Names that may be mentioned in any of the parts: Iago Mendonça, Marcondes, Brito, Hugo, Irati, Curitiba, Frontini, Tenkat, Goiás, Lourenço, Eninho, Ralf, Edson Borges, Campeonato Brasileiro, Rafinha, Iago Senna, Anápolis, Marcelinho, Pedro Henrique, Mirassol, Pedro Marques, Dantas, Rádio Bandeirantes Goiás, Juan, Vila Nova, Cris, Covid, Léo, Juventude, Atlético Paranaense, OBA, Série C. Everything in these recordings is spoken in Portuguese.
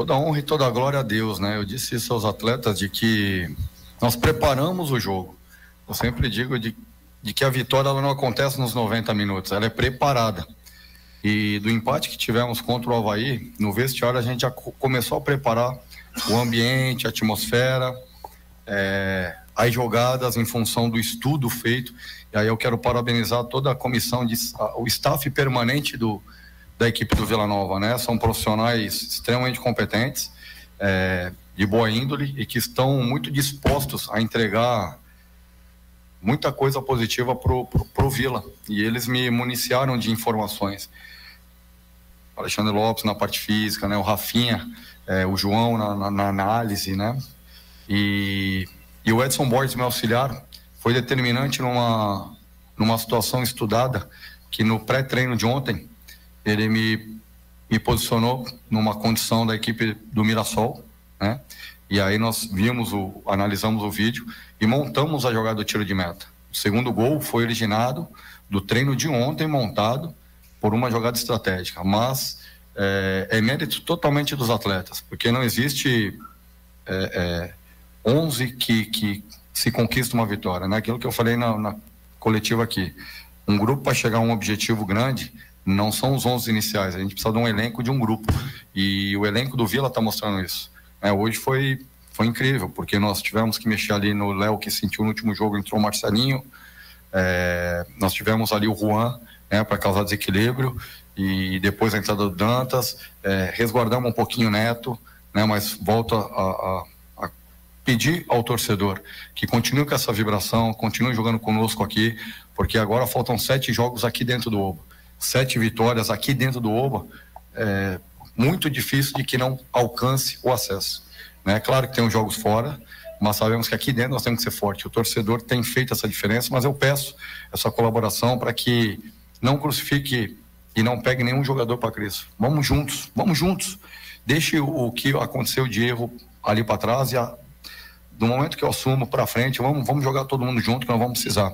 Toda honra e toda glória a Deus, né? Eu disse isso aos atletas, de que nós preparamos o jogo. Eu sempre digo de que a vitória ela não acontece nos 90 minutos, ela é preparada. E do empate que tivemos contra o Avaí, no vestiário a gente já começou a preparar o ambiente, a atmosfera, as jogadas em função do estudo feito. E aí eu quero parabenizar toda a comissão, o staff permanente da equipe do Vila Nova, né? São profissionais extremamente competentes, de boa índole, e que estão muito dispostos a entregar muita coisa positiva pro Vila. E eles me municiaram de informações. Alexandre Lopes na parte física, né? O Rafinha, o João na análise, né? E o Edson Borges, meu auxiliar, foi determinante numa situação estudada, que no pré-treino de ontem, ele me posicionou numa condição da equipe do Mirassol, né? E aí nós analisamos o vídeo e montamos a jogada do tiro de meta. O segundo gol foi originado do treino de ontem, montado por uma jogada estratégica, mas é mérito totalmente dos atletas, porque não existe 11 que se conquista uma vitória, né? Aquilo que eu falei na coletiva aqui, um grupo para chegar a um objetivo grande, não são os 11 iniciais, a gente precisa de um elenco, de um grupo, e o elenco do Vila está mostrando isso. Hoje foi incrível, porque nós tivemos que mexer ali no Léo, que sentiu no último jogo, entrou o Marcelinho, nós tivemos ali o Juan, né, para causar desequilíbrio, e depois a entrada do Dantas, resguardamos um pouquinho o Neto, né, mas volto a pedir ao torcedor que continue com essa vibração, continue jogando conosco aqui, porque agora faltam 7 jogos aqui dentro do OBA, 7 vitórias aqui dentro do OBA, muito difícil de que não alcance o acesso. É claro que tem os jogos fora, mas sabemos que aqui dentro nós temos que ser forte. O torcedor tem feito essa diferença, mas eu peço essa colaboração para que não crucifique e não pegue nenhum jogador para Cristo. Vamos juntos, vamos juntos. Deixe o que aconteceu de erro ali para trás e do momento que eu assumo para frente, vamos jogar todo mundo junto, que nós vamos precisar.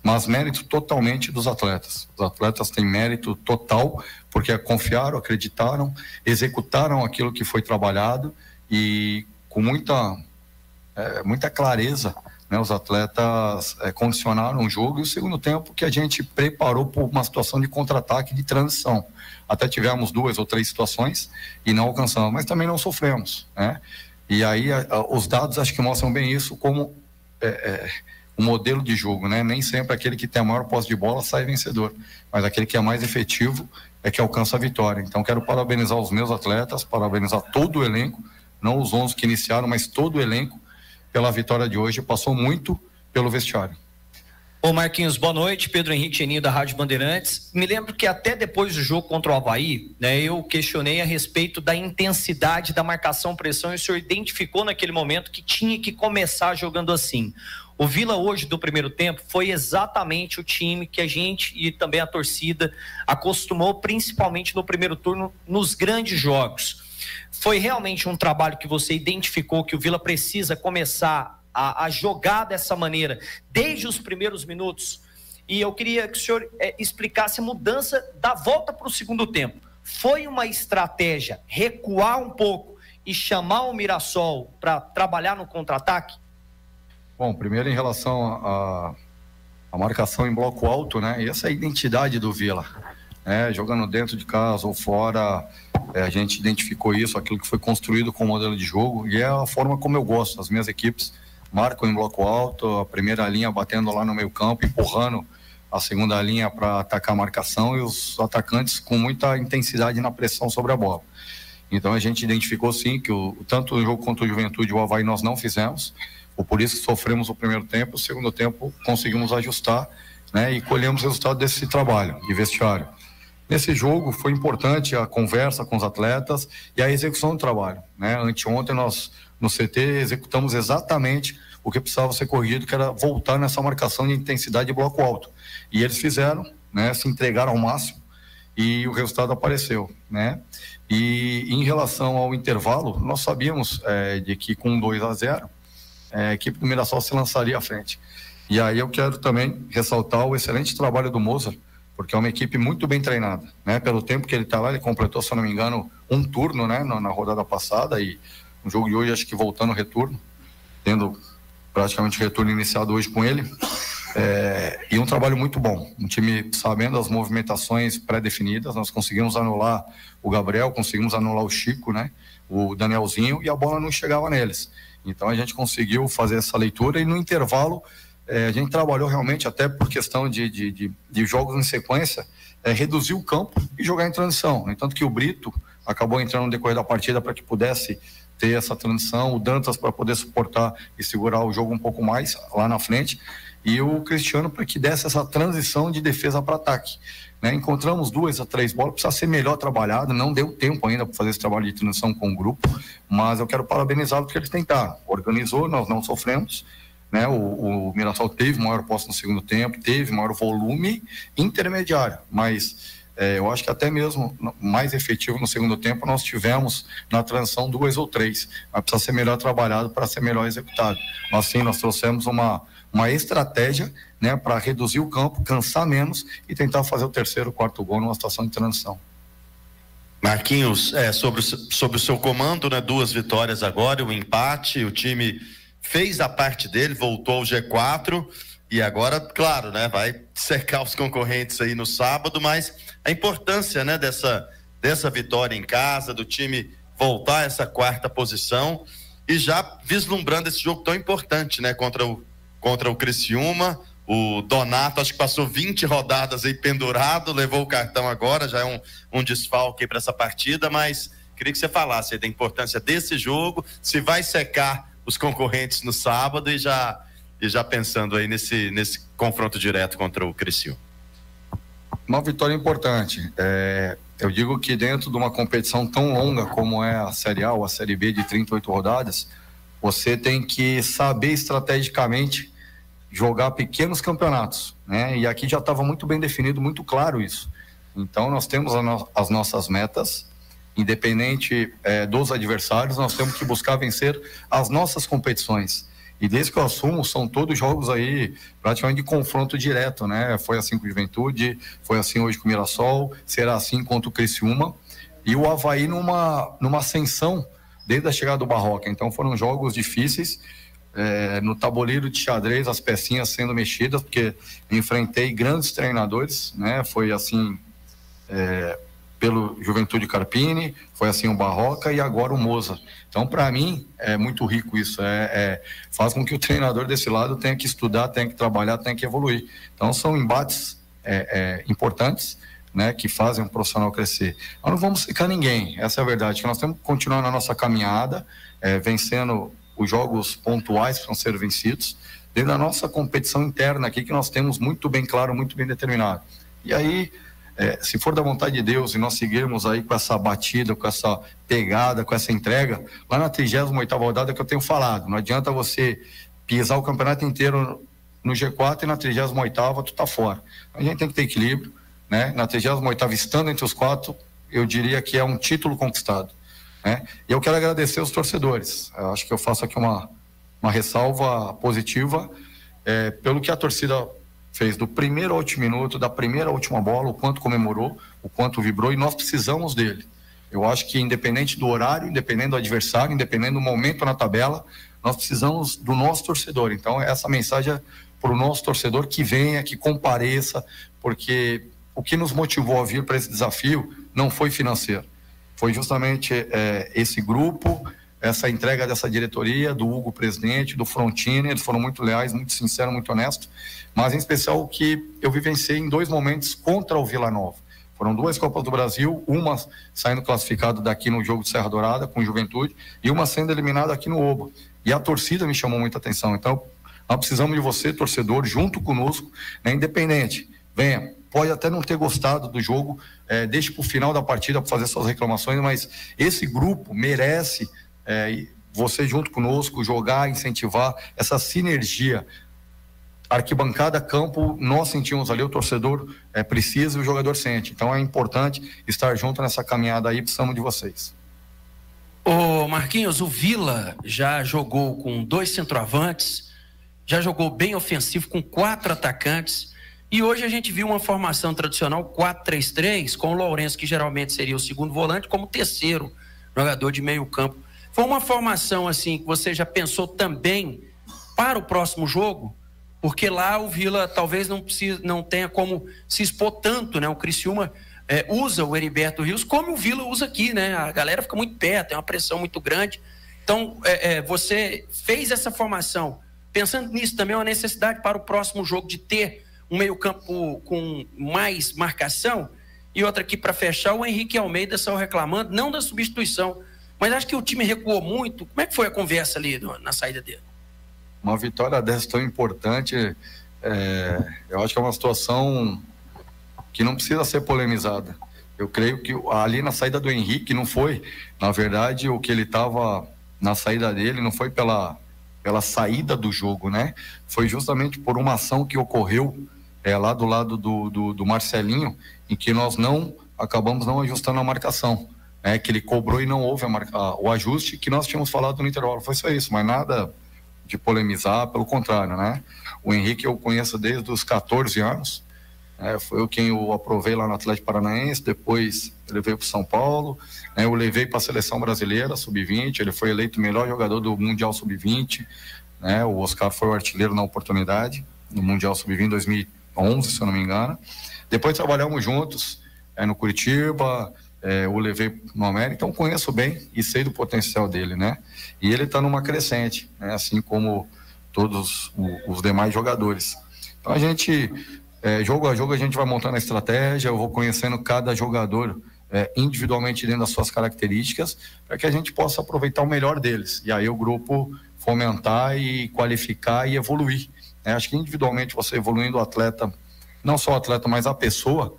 Mas mérito totalmente dos atletas. Os atletas têm mérito total, porque confiaram, acreditaram, executaram aquilo que foi trabalhado e com muita clareza, né? Os atletas condicionaram o jogo, e o segundo tempo que a gente preparou por uma situação de contra-ataque, de transição. Até tivemos 2 ou 3 situações e não alcançamos, mas também não sofremos, né? E aí os dados acho que mostram bem isso, como o modelo de jogo, né? Nem sempre aquele que tem a maior posse de bola sai vencedor, mas aquele que é mais efetivo é que alcança a vitória. Então quero parabenizar os meus atletas, parabenizar todo o elenco, não os 11 que iniciaram, mas todo o elenco, pela vitória de hoje. Passou muito pelo vestiário. Ô Marquinhos, boa noite. Pedro Henrique, Eninho, da Rádio Bandeirantes. Me lembro que até depois do jogo contra o Avaí, né, eu questionei a respeito da intensidade da marcação-pressão, e o senhor identificou naquele momento que tinha que começar jogando assim. O Vila hoje, do primeiro tempo, foi exatamente o time que a gente e também a torcida acostumou, principalmente no primeiro turno, nos grandes jogos. Foi realmente um trabalho que você identificou que o Vila precisa começar a jogar dessa maneira desde os primeiros minutos? E eu queria que o senhor explicasse a mudança da volta para o segundo tempo. Foi uma estratégia recuar um pouco e chamar o Mirassol para trabalhar no contra-ataque? Bom, primeiro em relação à marcação em bloco alto, né? E essa é a identidade do Vila. Jogando dentro de casa ou fora, a gente identificou isso, aquilo que foi construído com o modelo de jogo, e é a forma como eu gosto. As minhas equipes marcam em bloco alto, a primeira linha batendo lá no meio campo, empurrando a segunda linha para atacar a marcação, e os atacantes com muita intensidade na pressão sobre a bola. Então a gente identificou sim que tanto o jogo contra o Juventude e o Avaí nós não fizemos, por isso que sofremos o primeiro tempo. O segundo tempo conseguimos ajustar, né, e colhemos o resultado desse trabalho de vestiário. Nesse jogo foi importante a conversa com os atletas e a execução do trabalho, né? Anteontem nós, no CT, executamos exatamente o que precisava ser corrigido, que era voltar nessa marcação de intensidade de bloco alto. E eles fizeram, né? Se entregaram ao máximo e o resultado apareceu, né? E em relação ao intervalo, nós sabíamos de que com 2-0, a equipe do Mirassol se lançaria à frente. E aí eu quero também ressaltar o excelente trabalho do Mozart, porque é uma equipe muito bem treinada, né? Pelo tempo que ele está lá, ele completou, se eu não me engano, um turno, né? Na rodada passada, e no jogo de hoje, acho que voltando o retorno, tendo praticamente o retorno iniciado hoje com ele, e um trabalho muito bom, um time sabendo as movimentações pré-definidas. Nós conseguimos anular o Gabriel, conseguimos anular o Chico, né? O Danielzinho, e a bola não chegava neles. Então a gente conseguiu fazer essa leitura, e no intervalo a gente trabalhou realmente, até por questão de jogos em sequência, reduzir o campo e jogar em transição. Entanto que o Brito acabou entrando no decorrer da partida para que pudesse ter essa transição, o Dantas para poder suportar e segurar o jogo um pouco mais lá na frente, e o Cristiano para que desse essa transição de defesa para ataque, né? Encontramos 2 a 3 bolas, precisa ser melhor trabalhado, não deu tempo ainda para fazer esse trabalho de transição com o grupo, mas eu quero parabenizar porque eles tentaram, organizou, nós não sofremos, né? O Mirassol teve maior posse no segundo tempo, teve maior volume intermediário, mas eu acho que até mesmo mais efetivo no segundo tempo nós tivemos na transição 2 ou 3, mas precisa ser melhor trabalhado para ser melhor executado. Assim, nós trouxemos uma estratégia, né, para reduzir o campo, cansar menos e tentar fazer o terceiro, quarto gol numa situação de transição. Marquinhos, sobre o seu comando, né, 2 vitórias agora, um empate, o time fez a parte dele, voltou ao G4 e agora, claro, né, vai cercar os concorrentes aí no sábado, mas a importância, né, dessa vitória em casa, do time voltar a essa 4ª posição e já vislumbrando esse jogo tão importante, né, contra o Criciúma. O Donato, acho que passou 20 rodadas aí pendurado, levou o cartão agora, já é um desfalque para essa partida, mas queria que você falasse aí da importância desse jogo, se vai secar os concorrentes no sábado e já pensando aí nesse confronto direto contra o Criciúma. Uma vitória importante. Eu digo que dentro de uma competição tão longa como é a Série A ou a Série B de 38 rodadas, você tem que saber estrategicamente jogar pequenos campeonatos, né? E aqui já estava muito bem definido, muito claro isso. Então nós temos as nossas metas, independente dos adversários, nós temos que buscar vencer as nossas competições. E desde que eu assumo, são todos jogos aí praticamente de confronto direto, né? Foi assim com o Juventude, foi assim hoje com o Mirassol, será assim contra o Criciúma. E o Avaí numa ascensão desde a chegada do Barroca. Então foram jogos difíceis, no tabuleiro de xadrez, as pecinhas sendo mexidas, porque enfrentei grandes treinadores, né? Foi assim pelo Juventude Carpini, foi assim o Barroca e agora o Mozart. Então, para mim, é muito rico isso, faz com que o treinador desse lado tenha que estudar, tenha que trabalhar, tenha que evoluir. Então, são embates importantes, né, que fazem um profissional crescer. Nós não vamos secar ninguém, essa é a verdade, que nós temos que continuar na nossa caminhada, vencendo os jogos pontuais que vão ser vencidos, dentro da nossa competição interna aqui, que nós temos muito bem claro, muito bem determinado. E aí, se for da vontade de Deus e nós seguirmos aí com essa batida, com essa pegada, com essa entrega, lá na 38ª rodada que eu tenho falado, não adianta você pisar o campeonato inteiro no G4 e na 38ª tu tá fora. A gente tem que ter equilíbrio, né? Na 38ª, estando entre os 4, eu diria que é um título conquistado. É, e eu quero agradecer os torcedores. Eu acho que eu faço aqui uma ressalva positiva pelo que a torcida fez do primeiro ao último minuto, da primeira à última bola, o quanto comemorou, o quanto vibrou, e nós precisamos dele. Eu acho que independente do horário, independente do adversário, independente do momento na tabela, nós precisamos do nosso torcedor. Então essa mensagem é para o nosso torcedor, que venha, que compareça, porque o que nos motivou a vir para esse desafio não foi financeiro. Foi justamente esse grupo, essa entrega dessa diretoria, do Hugo, presidente, do Frontini. Eles foram muito leais, muito sinceros, muito honestos, mas em especial o que eu vivenciei em 2 momentos contra o Vila Nova. Foram 2 Copas do Brasil, uma saindo classificada daqui no jogo de Serra Dourada com Juventude e uma sendo eliminada aqui no OBA. E a torcida me chamou muita atenção. Então, nós precisamos de você, torcedor, junto conosco, né, independente. Venha. Pode até não ter gostado do jogo, deixe para o final da partida para fazer suas reclamações, mas esse grupo merece você junto conosco, jogar, incentivar essa sinergia. Arquibancada, campo, nós sentimos ali, o torcedor precisa e o jogador sente. Então é importante estar junto nessa caminhada aí, precisamos de vocês. Ô Marquinhos, o Vila já jogou com 2 centroavantes, já jogou bem ofensivo com 4 atacantes, E hoje a gente viu uma formação tradicional 4-3-3, com o Lourenço, que geralmente seria o segundo volante, como terceiro jogador de meio campo. Foi uma formação assim que você já pensou também para o próximo jogo? Porque lá o Vila talvez não tenha como se expor tanto, né? O Criciúma usa o Heriberto Rios como o Vila usa aqui, né? A galera fica muito perto, tem uma pressão muito grande. Então, você fez essa formação. Pensando nisso também, é uma necessidade para o próximo jogo de ter um meio campo com mais marcação. E outra aqui para fechar, o Henrique Almeida saiu reclamando, não da substituição, mas acho que o time recuou muito. Como é que foi a conversa ali na saída dele? Uma vitória dessa tão importante, eu acho que é uma situação que não precisa ser polemizada. Eu creio que ali na saída do Henrique não foi, na verdade, o que ele estava na saída dele, não foi pela saída do jogo, né? Foi justamente por uma ação que ocorreu lá do lado do Marcelinho, em que nós acabamos não ajustando a marcação. É que ele cobrou e não houve o ajuste que nós tínhamos falado no intervalo. Foi só isso, mas nada de polemizar, pelo contrário, né? O Henrique eu conheço desde os 14 anos, foi eu quem eu aprovei lá no Atlético Paranaense, depois levei para o São Paulo, eu levei para a Seleção Brasileira, Sub-20, ele foi eleito o melhor jogador do Mundial Sub-20, né? O Oscar foi o artilheiro na oportunidade, no Mundial Sub-20 em 2011, se eu não me engano. Depois trabalhamos juntos no Curitiba, eu levei no América, então conheço bem e sei do potencial dele, né? E ele está numa crescente, né? Assim como todos os demais jogadores. Então a gente, jogo a jogo, a gente vai montando a estratégia, eu vou conhecendo cada jogador individualmente dentro das suas características, para que a gente possa aproveitar o melhor deles. E aí o grupo fomentar e qualificar e evoluir. Acho que individualmente você evoluindo o atleta, não só o atleta, mas a pessoa,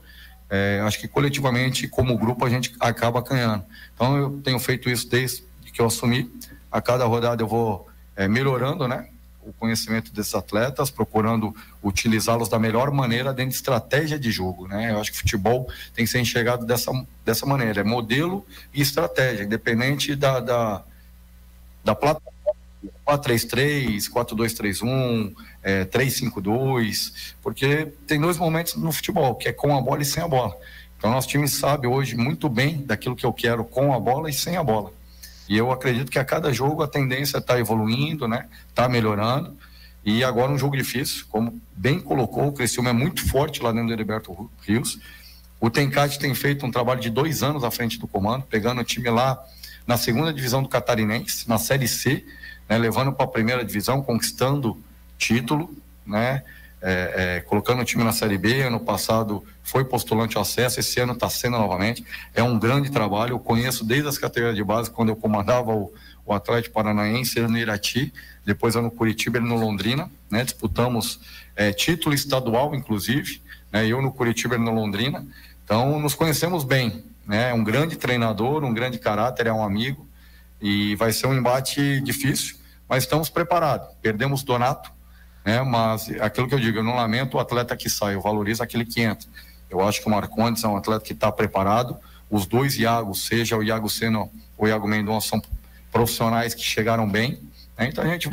acho que coletivamente, como grupo, a gente acaba ganhando. Então eu tenho feito isso desde que eu assumi. A cada rodada eu vou melhorando, né, o conhecimento desses atletas, procurando utilizá-los da melhor maneira dentro de estratégia de jogo, né? Eu acho que futebol tem que ser enxergado dessa maneira, é modelo e estratégia, independente da plataforma. 4-3-3, 4-2-3-1, 3-5-2, porque tem dois momentos no futebol, que é com a bola e sem a bola. Então nosso time sabe hoje muito bem daquilo que eu quero com a bola e sem a bola. E eu acredito que a cada jogo a tendência está evoluindo, né? Está melhorando. E agora um jogo difícil, como bem colocou, o Criciúma é muito forte lá dentro do Heriberto Rios. O Tencati tem feito um trabalho de 2 anos à frente do comando, pegando o time lá na 2ª divisão do Catarinense, na Série C, né, levando para a 1ª divisão, conquistando título, né, colocando o time na Série B. Ano passado foi postulante ao acesso, esse ano está sendo novamente. É um grande trabalho, eu conheço desde as categorias de base, quando eu comandava o Atlético Paranaense, ele no Irati, depois eu no Curitiba, ele no Londrina, né, disputamos título estadual, inclusive, né, eu no Curitiba, ele no Londrina. Então nos conhecemos bem, né, um grande treinador, um grande caráter, é um amigo. E vai ser um embate difícil, mas estamos preparados. Perdemos Donato, né? Mas aquilo que eu digo, eu não lamento o atleta que sai, eu valorizo aquele que entra. Eu acho que o Marcondes é um atleta que está preparado. Os 2 Iago, seja o Iago Senna ou o Iago Mendonça, são profissionais que chegaram bem, né? Então a gente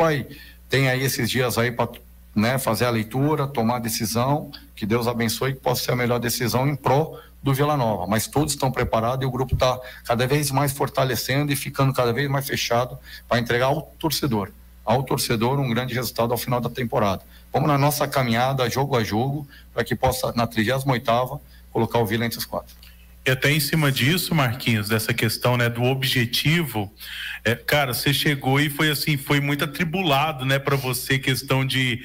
tem aí esses dias aí para, né, fazer a leitura, tomar a decisão, que Deus abençoe, que possa ser a melhor decisão em pró do Vila Nova, mas todos estão preparados e o grupo está cada vez mais fortalecendo e ficando cada vez mais fechado para entregar ao torcedor um grande resultado ao final da temporada. Vamos na nossa caminhada, jogo a jogo, para que possa, na 38ª, colocar o Vila entre os 4. E até em cima disso, Marquinhos, dessa questão, né, do objetivo, cara, você chegou e foi assim, foi muito atribulado, né, para você, questão de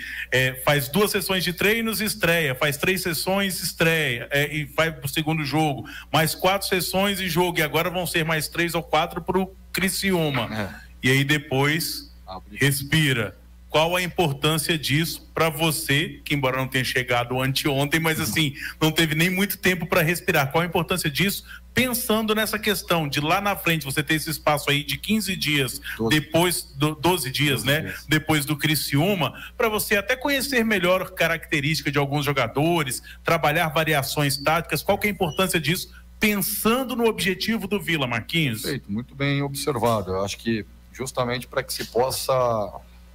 faz 2 sessões de treinos, estreia, faz 3 sessões, estreia, e vai pro segundo jogo, mais 4 sessões e jogo, e agora vão ser mais 3 ou 4 pro Criciúma. E aí depois respira. Qual a importância disso para você, que embora não tenha chegado anteontem, mas assim, não teve nem muito tempo para respirar. Qual a importância disso, pensando nessa questão de lá na frente você ter esse espaço aí de 15 dias, 12 dias, né? 12 dias. Depois do Criciúma, para você até conhecer melhor característica de alguns jogadores, trabalhar variações táticas. Qual que é a importância disso, pensando no objetivo do Vila, Marquinhos? Perfeito, muito bem observado. Eu acho que justamente para que se possa...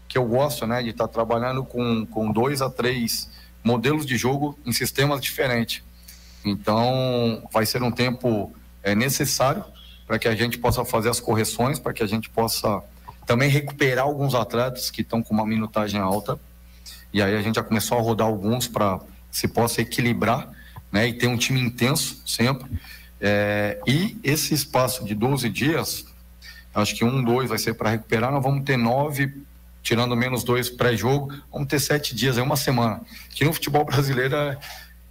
que eu gosto, né, de estar trabalhando com 2 a 3 modelos de jogo em sistemas diferentes. Então, vai ser um tempo necessário para que a gente possa fazer as correções, para que a gente possa também recuperar alguns atletas que estão com uma minutagem alta. E aí a gente já começou a rodar alguns para que se possa equilibrar, né, e ter um time intenso sempre. E esse espaço de 12 dias, acho que 1, 2 vai ser para recuperar. Nós vamos ter 9, tirando menos 2 pré-jogo, vamos ter 7 dias, é uma semana. Que no futebol brasileiro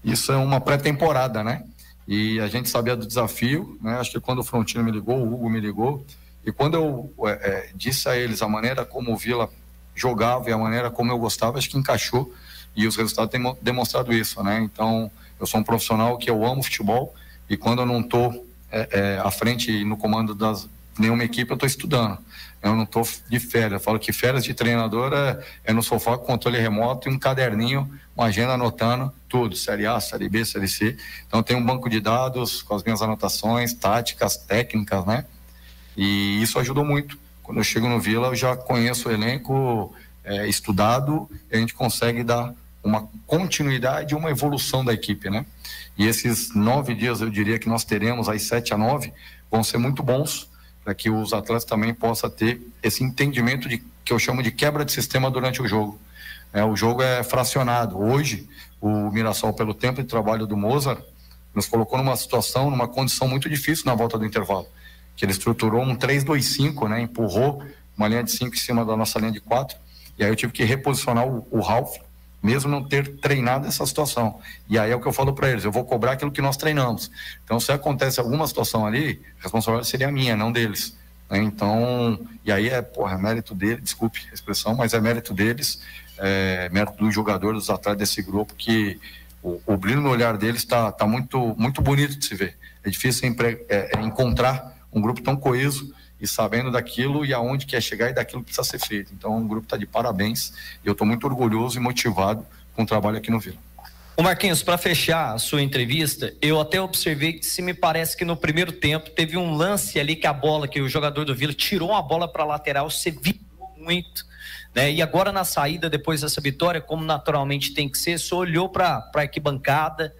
isso é uma pré-temporada, né? E a gente sabia do desafio, né? Acho que quando o Frontino me ligou, o Hugo me ligou, e quando eu disse a eles a maneira como o Vila jogava e a maneira como eu gostava, acho que encaixou, e os resultados têm demonstrado isso, né? Então, eu sou um profissional que eu amo futebol, e quando eu não estou à frente e no comando das nenhuma equipe, eu estou estudando. Eu não estou de férias. Eu falo que férias de treinador é no sofá com controle remoto e um caderninho, uma agenda anotando tudo, Série A, Série B, Série C. Então eu tenho um banco de dados com as minhas anotações, táticas, técnicas, né? E isso ajudou muito. Quando eu chego no Vila, eu já conheço o elenco estudado, e a gente consegue dar uma continuidade e uma evolução da equipe, né? E esses 9 dias, eu diria que nós teremos, aí 7 a 9, vão ser muito bons, para que os atletas também possam ter esse entendimento de que eu chamo de quebra de sistema durante o jogo. O jogo é fracionado. Hoje, o Mirassol, pelo tempo de trabalho do Mozart, nos colocou numa situação, numa condição muito difícil na volta do intervalo, que ele estruturou um 3-2-5, né? Empurrou uma linha de 5 em cima da nossa linha de 4, e aí eu tive que reposicionar o Ralf, mesmo não ter treinado essa situação. E aí é o que eu falo para eles, eu vou cobrar aquilo que nós treinamos. Então, se acontece alguma situação ali, a responsabilidade seria a minha, não deles. Então, e aí é mérito deles, desculpe a expressão, mas é mérito deles, mérito dos jogadores, dos atletas desse grupo, que o brilho no olhar deles tá muito, muito bonito de se ver. É difícil encontrar um grupo tão coeso, e sabendo daquilo e aonde quer chegar e daquilo que precisa ser feito. Então, o grupo está de parabéns, e eu estou muito orgulhoso e motivado com o trabalho aqui no Vila. Ô Marquinhos, para fechar a sua entrevista, eu até observei que, se me parece, que no primeiro tempo teve um lance ali que a bola, que o jogador do Vila tirou a bola para a lateral, você vibrou muito, né? E agora na saída, depois dessa vitória, como naturalmente tem que ser, só olhou para a arquibancada,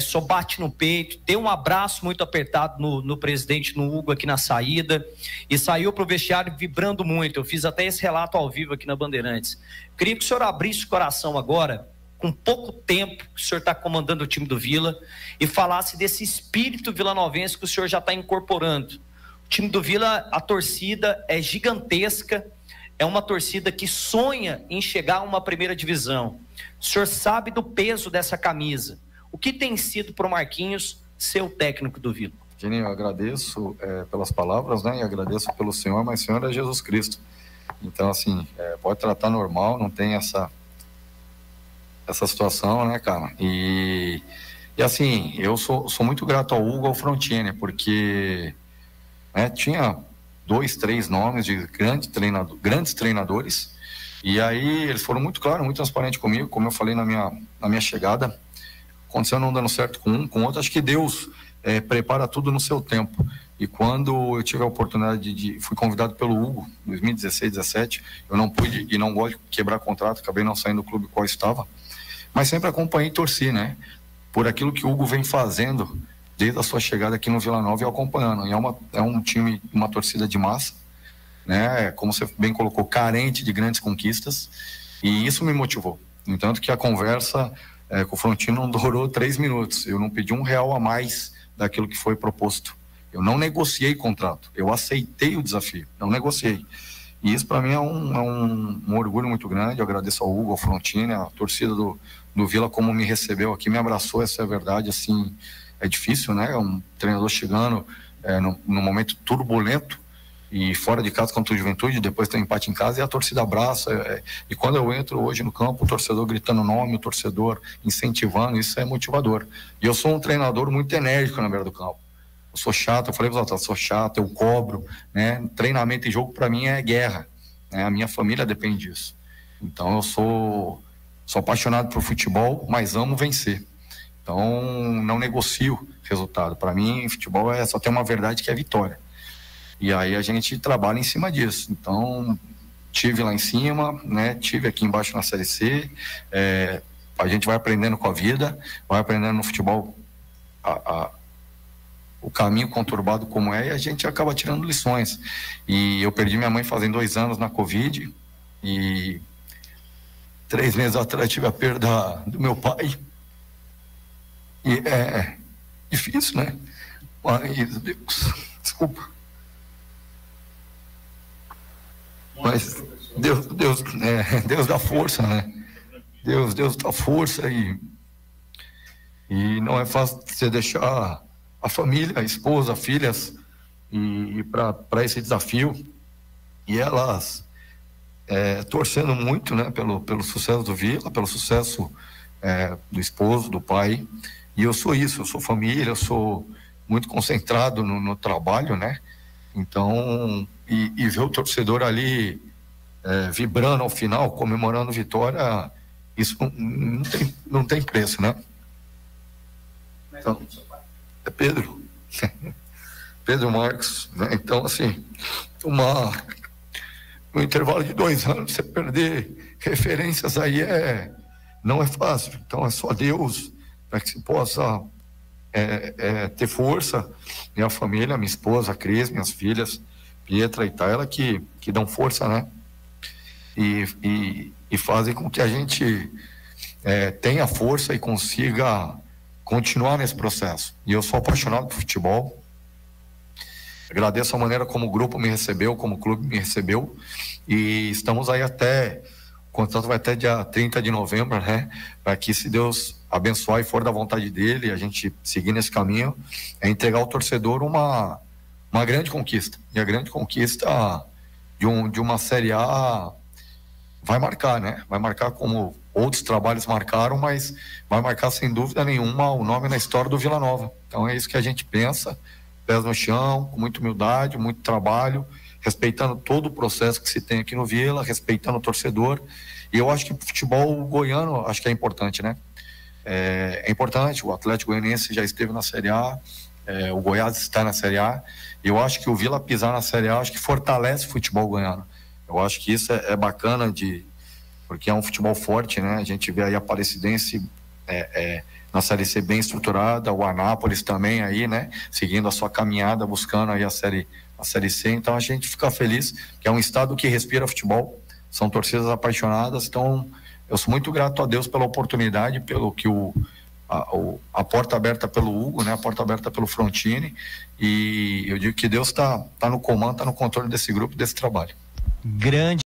só bate no peito, deu um abraço muito apertado no presidente, no Hugo, aqui na saída, e saiu para o vestiário vibrando muito. Eu fiz até esse relato ao vivo aqui na Bandeirantes. Queria que o senhor abrisse o coração agora, com pouco tempo que o senhor está comandando o time do Vila, e falasse desse espírito vilanovense que o senhor já está incorporando. O time do Vila, a torcida é gigantesca, é uma torcida que sonha em chegar a uma primeira divisão. O senhor sabe do peso dessa camisa. O que tem sido para o Marquinhos ser o técnico do Vila? Geninho, eu agradeço pelas palavras, né? E agradeço pelo Senhor, mas o Senhor é Jesus Cristo. Então, assim, pode tratar normal, não tem essa situação, né, cara? E assim, eu sou muito grato ao Hugo, ao Frontini, porque, né, tinha 2, 3 nomes de grandes treinadores, e aí eles foram muito claros, muito transparentes comigo, como eu falei na minha chegada. Aconteceu não dando certo com um, com outro. Acho que Deus prepara tudo no seu tempo. E quando eu tive a oportunidade fui convidado pelo Hugo, 2016, 2017, eu não pude e não gosto de quebrar contrato, acabei não saindo do clube qual estava, mas sempre acompanhei e torci, né? Por aquilo que o Hugo vem fazendo desde a sua chegada aqui no Vila Nova e acompanhando. E é um time, uma torcida de massa, né? Como você bem colocou, carente de grandes conquistas, e isso me motivou. No entanto que a conversa com o Frontino não durou 3 minutos. Eu não pedi R$1 a mais daquilo que foi proposto. Eu não negociei contrato. Eu aceitei o desafio. Não negociei. E isso para mim é um orgulho muito grande. Eu agradeço ao Hugo, ao Frontino, à torcida do Vila, como me recebeu aqui, me abraçou. Essa é a verdade. Assim, é difícil, né? Um treinador chegando num momento turbulento e fora de casa contra o Juventude, depois tem um empate em casa, e a torcida abraça, e quando eu entro hoje no campo, o torcedor gritando nome, o torcedor incentivando, isso é motivador. E eu sou um treinador muito enérgico na beira do campo. Eu sou chato, eu falei para os atletas, sou chato, eu cobro, né? Treinamento e jogo para mim é guerra, né? A minha família depende disso. Então eu sou apaixonado por futebol, mas amo vencer. Então não negocio resultado. Para mim, futebol só tem uma verdade, que é vitória. E aí a gente trabalha em cima disso. Então, tive lá em cima, né? Tive aqui embaixo na Série C, a gente vai aprendendo com a vida, vai aprendendo no futebol o caminho conturbado como é, e a gente acaba tirando lições. E eu perdi minha mãe fazendo 2 anos na Covid, e 3 meses atrás tive a perda do meu pai. E é difícil, né? Mas, Deus, desculpa. Mas Deus dá força, né? Deus dá força, e não é fácil você deixar a família, a esposa, filhas, e para esse desafio, e elas torcendo muito, né, pelo sucesso do Vila, pelo sucesso do esposo, do pai. E eu sou isso, eu sou família, eu sou muito concentrado no trabalho, né? Então, e ver o torcedor ali vibrando ao final, comemorando vitória, isso não tem preço, né? Então, é Pedro Marques, né? Então, assim, no intervalo de 2 anos, você perder referências aí não é fácil. Então, é só Deus para que se possa ter força. Minha família, minha esposa, a Cris, minhas filhas, Pietra e Taela, que dão força, né? E fazem com que a gente tenha força e consiga continuar nesse processo. E eu sou apaixonado por futebol. Agradeço a maneira como o grupo me recebeu, como o clube me recebeu. E estamos aí até... O contrato vai até dia 30 de novembro, né? Para que, se Deus abençoar e for da vontade dele, a gente seguir nesse caminho, é entregar ao torcedor uma grande conquista. E a grande conquista de uma Série A vai marcar, né? Vai marcar como outros trabalhos marcaram, mas vai marcar sem dúvida nenhuma o nome na história do Vila Nova. Então é isso que a gente pensa, pés no chão, com muita humildade, muito trabalho, respeitando todo o processo que se tem aqui no Vila, respeitando o torcedor. E eu acho que o futebol goiano, acho que é importante, né? É importante, o Atlético Goianiense já esteve na Série A, o Goiás está na Série A, e eu acho que o Vila pisar na Série A, acho que fortalece o futebol goiano. Eu acho que isso é bacana, porque é um futebol forte, né? A gente vê aí a Parecidense na Série C bem estruturada, o Anápolis também aí, né? Seguindo a sua caminhada, buscando aí a Série C, então a gente fica feliz, que é um estado que respira futebol, são torcidas apaixonadas. Então eu sou muito grato a Deus pela oportunidade, pelo que a porta aberta pelo Hugo, né, a porta aberta pelo Frontini, e eu digo que Deus está no comando, está no controle desse grupo, desse trabalho. Grande